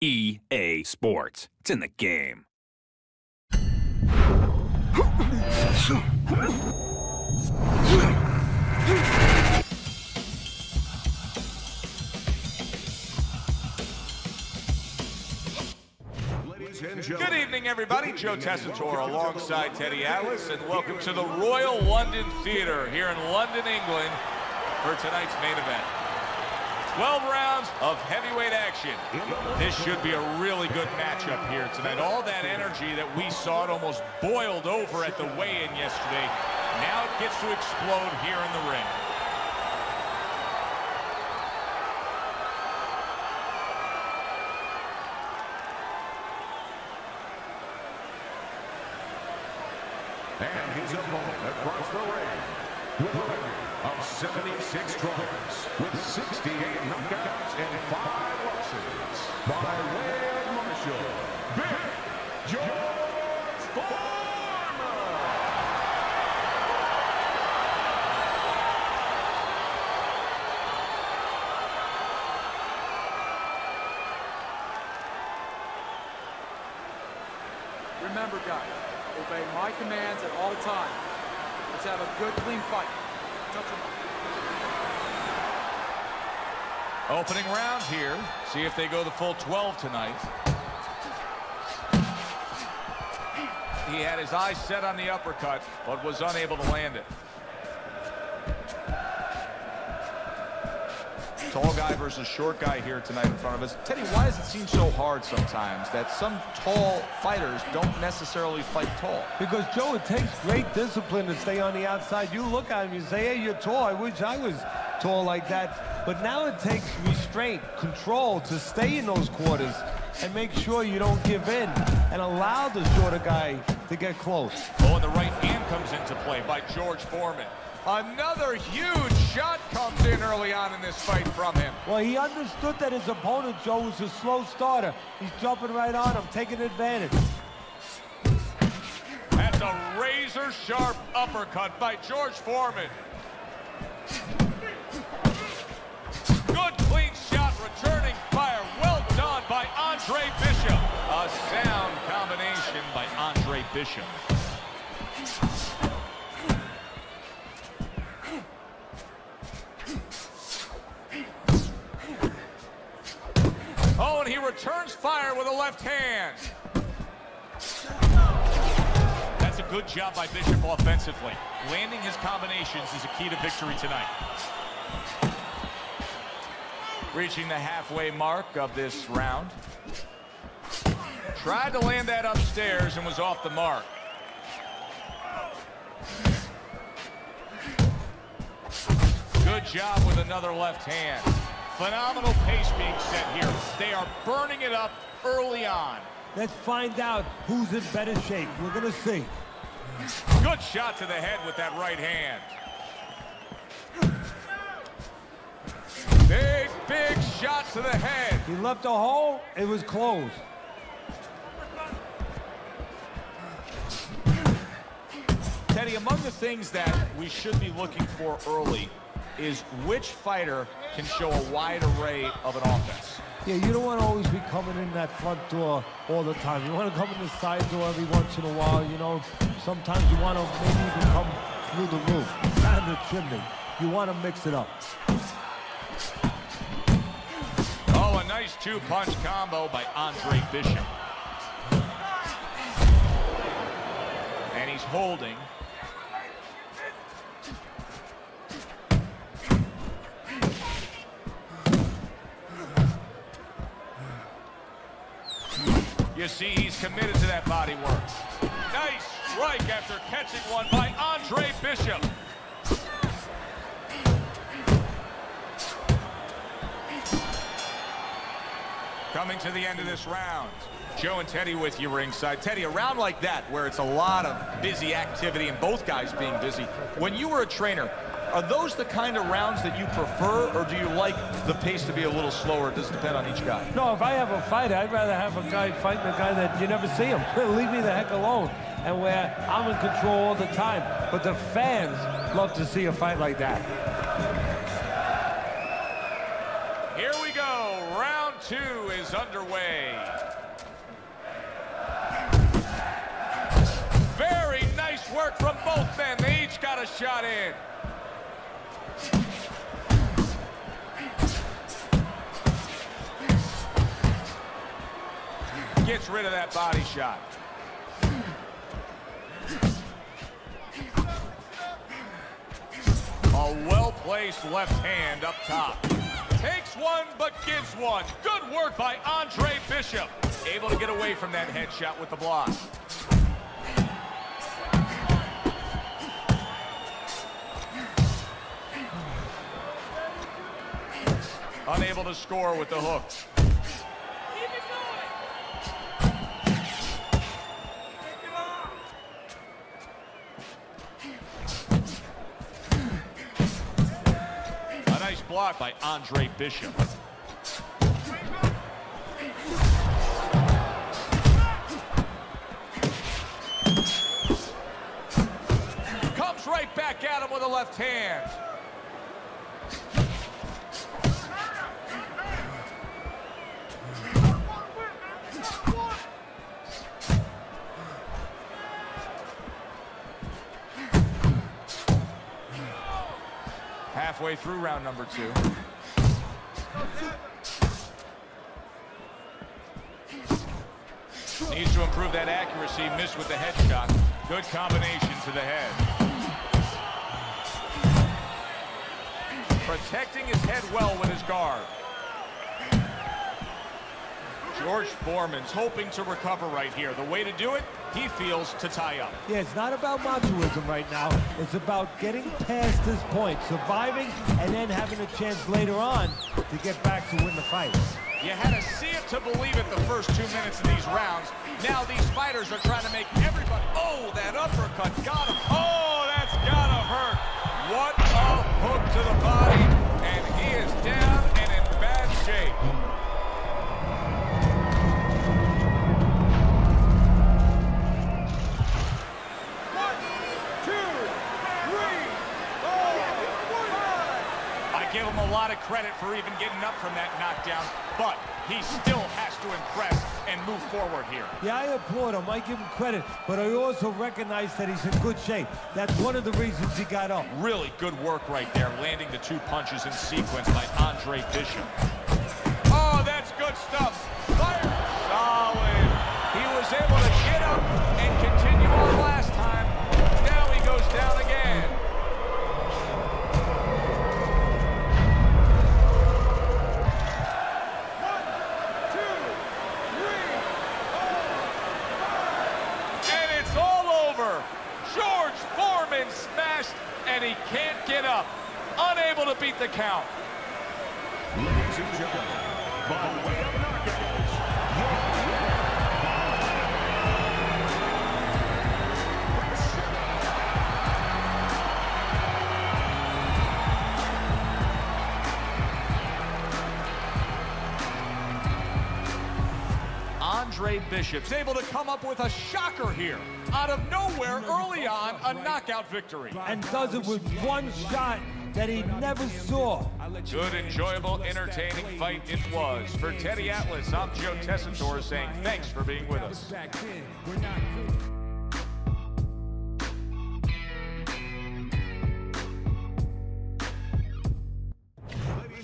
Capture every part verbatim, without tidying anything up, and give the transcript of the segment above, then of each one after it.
E A Sports. It's in the game. Good evening, everybody. Joe Tessitore alongside Teddy Atlas, and welcome to the Royal London Theatre here in London, England, for tonight's main event. twelve rounds of heavyweight action. This should be a really good matchup here tonight. All that energy that we saw, it almost boiled over at the weigh-in yesterday. Now it gets to explode here in the ring. And his opponent across the ring, with a record of seventy-six draws, with sixty-eight knockouts and five losses, by way of Marshall, Big George Foreman. Remember, guys, obey my commands at all times. Let's have a good, clean fight. Opening round here. See if they go the full twelve tonight. He had his eyes set on the uppercut, but was unable to land it. Tall guy versus short guy here tonight in front of us. Teddy, why does it seem so hard sometimes that some tall fighters don't necessarily fight tall? Because, Joe, it takes great discipline to stay on the outside. You look at him, you say, hey, you're tall. I wish I was tall like that. But now it takes restraint, control to stay in those quarters and make sure you don't give in and allow the shorter guy to get close. Oh, and the right hand comes into play by George Foreman. Another huge shot comes in early on in this fight from him. Well, he understood that his opponent, Joe, was a slow starter. He's jumping right on him, taking advantage. That's a razor-sharp uppercut by George Foreman. Good, clean shot, returning fire. Well done by Andre Bishop. A sound combination by Andre Bishop. Oh, and he returns fire with a left hand. That's a good job by Bishop offensively. Landing his combinations is a key to victory tonight. Reaching the halfway mark of this round. Tried to land that upstairs and was off the mark. Good job with another left hand. Phenomenal pace being set here. They are burning it up early on. Let's find out who's in better shape. We're gonna see. Good shot to the head with that right hand. Big, big shot to the head. He left a hole, it was closed. Teddy, among the things that we should be looking for early is which fighter can show a wide array of an offense. Yeah, you don't want to always be coming in that front door all the time. You want to come in the side door every once in a while, you know. Sometimes you want to maybe even come through the roof, down the chimney. You want to mix it up. Oh, a nice two-punch combo by Andre Bishop. And he's holding. You see, he's committed to that body work. Nice strike after catching one by Andre Bishop. Coming to the end of this round. Joe and Teddy with you ringside. Teddy, a round like that where it's a lot of busy activity and both guys being busy. When you were a trainer, are those the kind of rounds that you prefer, or do you like the pace to be a little slower? It does depend on each guy. No, if I have a fight, I'd rather have a guy fighting a guy that you never see him. Leave me the heck alone. And where I'm in control all the time. But the fans love to see a fight like that. Here we go, round two is underway. Very nice work from both men. They each got a shot in. Gets rid of that body shot. A well-placed left hand up top. Takes one, but gives one. Good work by Andre Bishop. Able to get away from that headshot with the block. Unable to score with the hook. Blocked by Andre Bishop. Comes right back at him with a left hand. Halfway through round number two. Needs to improve that accuracy. Missed with the headshot. Good combination to the head. Protecting his head well with his guard. George Foreman's hoping to recover right here. The way to do it, he feels, to tie up. Yeah, it's not about machoism right now. It's about getting past this point, surviving, and then having a chance later on to get back to win the fight. You had to see it to believe it the first two minutes of these rounds. Now these fighters are trying to make everybody... Oh, that uppercut got him. Oh, that's gotta hurt. What a hook to the body, and he is down and in bad shape. Give him a lot of credit for even getting up from that knockdown, but he still has to impress and move forward here. Yeah, I applaud him. I give him credit, but I also recognize that he's in good shape. That's one of the reasons he got up. Really good work right there, landing the two punches in sequence by Andre Bishop. Oh, that's good stuff. Fire. Solid. He was able to get up and continue on last time. Now he goes down again. Smashed, and he can't get up. Unable to beat the count. Ladies and gentlemen, by way of knockouts, Andre Bishop's able to come up with a shocker here. Out of nowhere, early on, a knockout victory. And does it with one shot that he never saw. Good, enjoyable, entertaining fight it was. For Teddy Atlas, I'm Joe Tessitore saying thanks for being with us.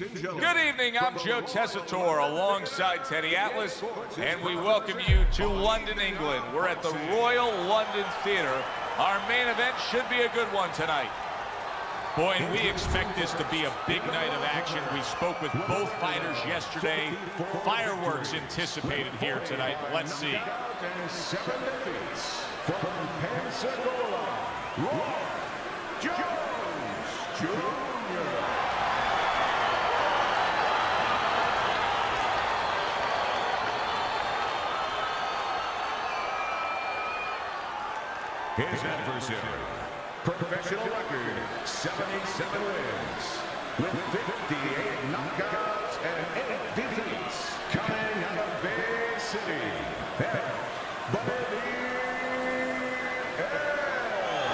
Good evening, I'm Joe Tessitore alongside Teddy Atlas, and we welcome you to London, England. We're at the Royal London Theatre. Our main event should be a good one tonight. Boy, and we expect this to be a big night of action. We spoke with both fighters yesterday. Fireworks anticipated here tonight. Let's see. From Pensacola, Roy Jones Junior His adversary, professional record, seventy-seven wins, with fifty-eight knockouts and eight defeats, coming out of Bay City, Bobby L.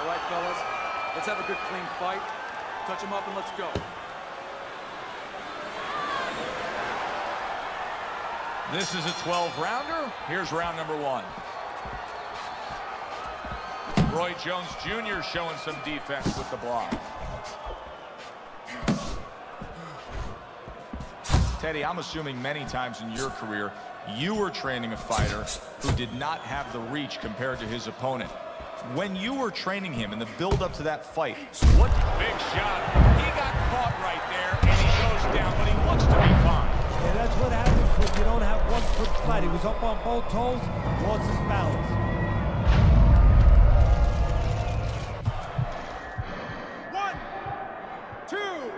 All right, fellas. Let's have a good clean fight. Touch him up and let's go. This is a twelve rounder. Here's round number one. Roy Jones Junior showing some defense with the block. Teddy, I'm assuming many times in your career you were training a fighter who did not have the reach compared to his opponent. When you were training him in the build-up to that fight, what big shot. He got caught right there, and he goes down, but he looks to be fine. Yeah, that's what happens when you don't have one foot flat. He was up on both toes, lost his balance. One, two.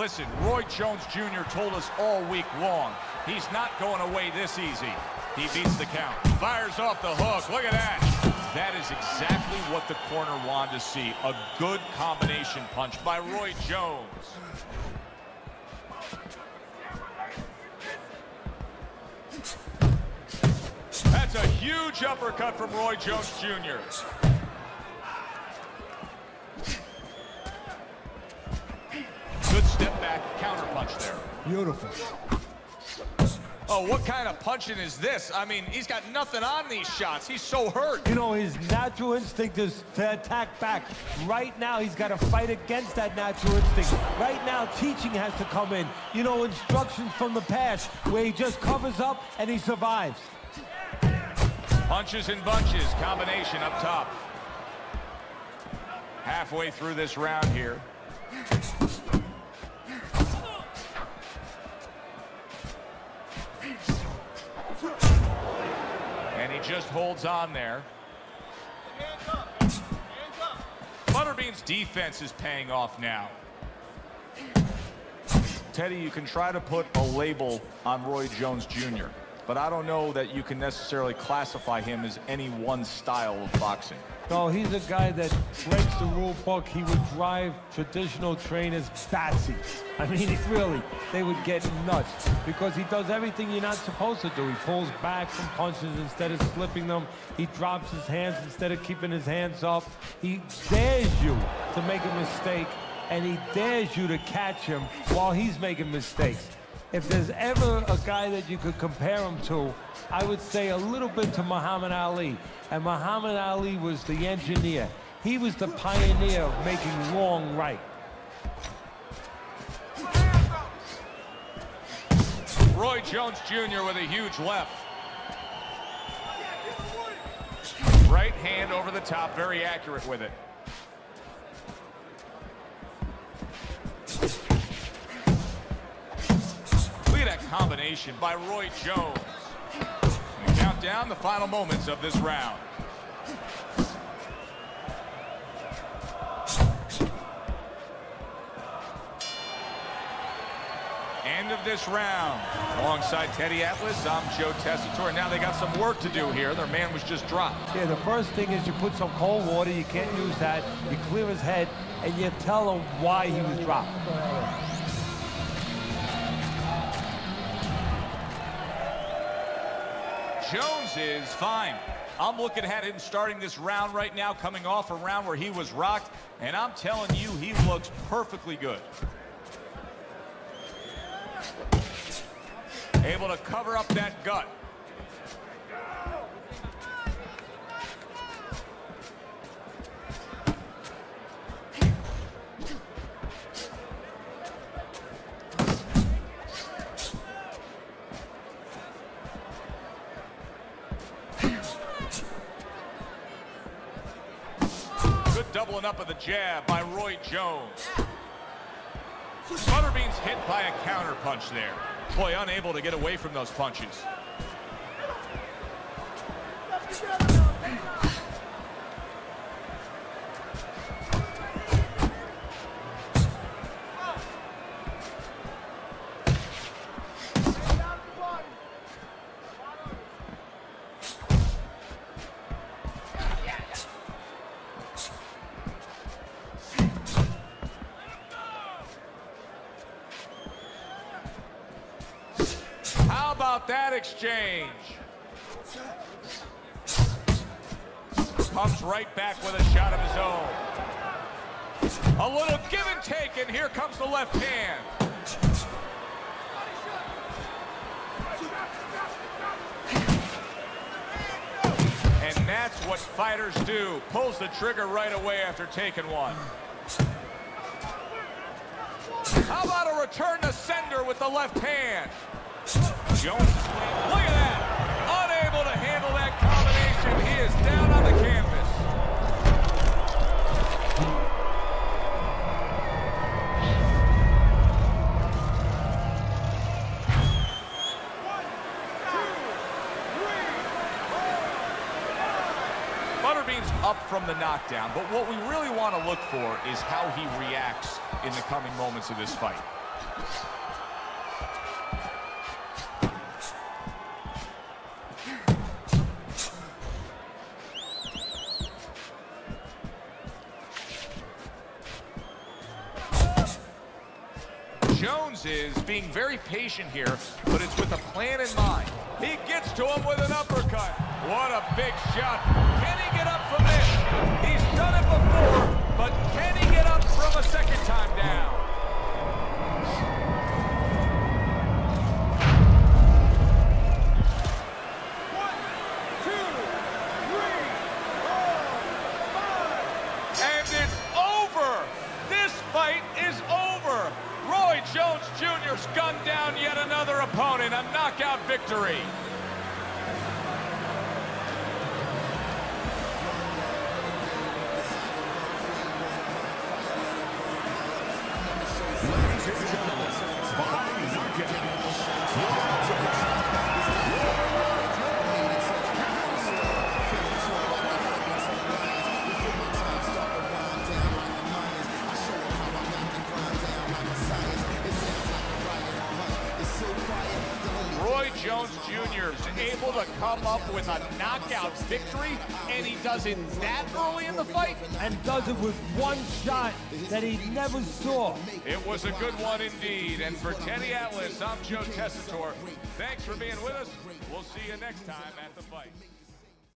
Listen, Roy Jones Junior told us all week long, he's not going away this easy. He beats the count. Fires off the hook. Look at that. That is exactly what the corner wanted to see. A good combination punch by Roy Jones. That's a huge uppercut from Roy Jones Junior Good step back counterpunch there. Beautiful. Oh, what kind of punching is this? I mean, he's got nothing on these shots. He's so hurt. You know, his natural instinct is to attack back. Right now, he's got to fight against that natural instinct. Right now, teaching has to come in. You know, instructions from the past where he just covers up and he survives. Punches and bunches, combination up top. Halfway through this round here. Just holds on there. Hands up. Hands up. Butterbean's defense is paying off now. Teddy, you can try to put a label on Roy Jones Junior, but I don't know that you can necessarily classify him as any one style of boxing. No, he's a guy that breaks the rule book. He would drive traditional trainers batty. I mean, really, they would get nuts because he does everything you're not supposed to do. He pulls back from punches instead of slipping them. He drops his hands instead of keeping his hands up. He dares you to make a mistake, and he dares you to catch him while he's making mistakes. If there's ever a guy that you could compare him to, I would say a little bit to Muhammad Ali. And Muhammad Ali was the engineer. He was the pioneer of making wrong right. Roy Jones Junior with a huge left. Right hand over the top, very accurate with it. Combination by Roy Jones. We count down the final moments of this round. End of this round. Alongside Teddy Atlas, I'm Joe Tessitore. Now they got some work to do here. Their man was just dropped. Yeah, the first thing is you put some cold water. You can't use that. You clear his head, and you tell him why he was dropped. Jones is fine. I'm looking at him starting this round right now, coming off a round where he was rocked, and I'm telling you, he looks perfectly good. Able to cover up that gut. Doubling up with the jab by Roy Jones. Butterbean's hit by a counter punch there. Boy, unable to get away from those punches. That exchange. pumps right back with a shot of his own. A little give and take, and here comes the left hand. And that's what fighters do. Pulls the trigger right away after taking one. How about a return to sender with the left hand? Jones, look at that. Unable to handle that combination. He is down on the canvas. One, two, three, four. Butterbean's up from the knockdown, but what we really want to look for is how he reacts in the coming moments of this fight. Jones is being very patient here, but it's with a plan in mind. He gets to him with an uppercut. What a big shot. Can he get up from this? He's done it before, but can he get up from a second time down? One, two, three, four, five. And it's over. This fight is over. Roy Jones Junior's gunned down yet another opponent, a knockout victory. Ladies and gentlemen, by Jones Junior is able to come up with a knockout victory, and he does it that early in the fight? And does it with one shot that he never saw. It was a good one indeed. And for Teddy Atlas, I'm Joe Tessitore. Thanks for being with us. We'll see you next time at the fight.